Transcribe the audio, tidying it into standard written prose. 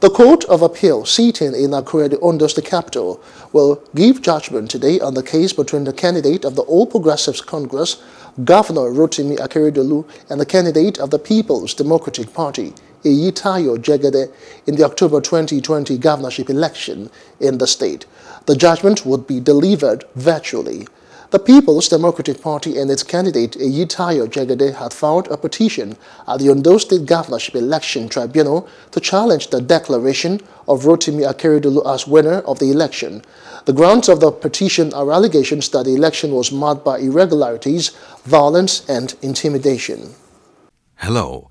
The Court of Appeal, sitting in Akurede Ondos, the capital, will give judgment today on the case between the candidate of the All Progressives Congress, Governor Rotimi Akeredolu, and the candidate of the People's Democratic Party, Eyitayo Jegede, in the October 2020 governorship election in the state. The judgment would be delivered virtually. The People's Democratic Party and its candidate Eyitayo Jegede had filed a petition at the Ondo State Governorship Election Tribunal to challenge the declaration of Rotimi Akeredolu as winner of the election. The grounds of the petition are allegations that the election was marred by irregularities, violence, and intimidation. Hello,